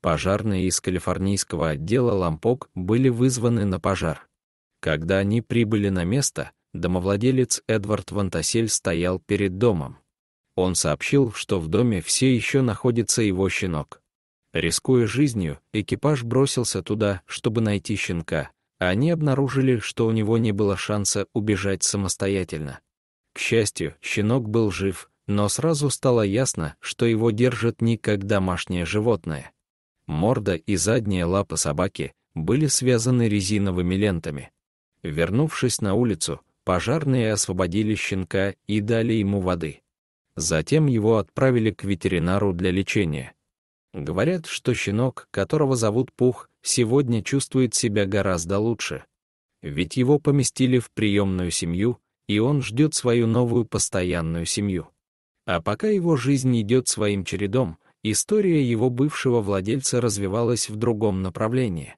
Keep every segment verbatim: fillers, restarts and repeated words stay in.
Пожарные из калифорнийского отдела Ломпок были вызваны на пожар. Когда они прибыли на место, домовладелец Эдвард Вантассель стоял перед домом. Он сообщил, что в доме все еще находится его щенок. Рискуя жизнью, экипаж бросился туда, чтобы найти щенка. Они обнаружили, что у него не было шанса убежать самостоятельно. К счастью, щенок был жив, но сразу стало ясно, что его держат не как домашнее животное. Морда и задние лапы собаки были связаны резиновыми лентами. Вернувшись на улицу, пожарные освободили щенка и дали ему воды. Затем его отправили к ветеринару для лечения. Говорят, что щенок, которого зовут Пух, сегодня чувствует себя гораздо лучше. Ведь его поместили в приемную семью, и он ждет свою новую постоянную семью. А пока его жизнь идет своим чередом, история его бывшего владельца развивалась в другом направлении.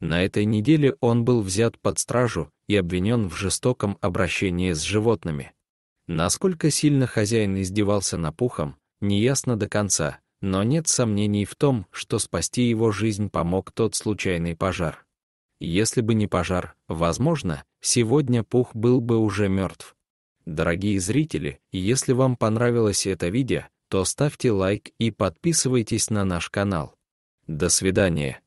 На этой неделе он был взят под стражу и обвинен в жестоком обращении с животными. Насколько сильно хозяин издевался над Пухом, неясно до конца, но нет сомнений в том, что спасти его жизнь помог тот случайный пожар. Если бы не пожар, возможно, сегодня Пух был бы уже мертв. Дорогие зрители, если вам понравилось это видео, то ставьте лайк и подписывайтесь на наш канал. До свидания.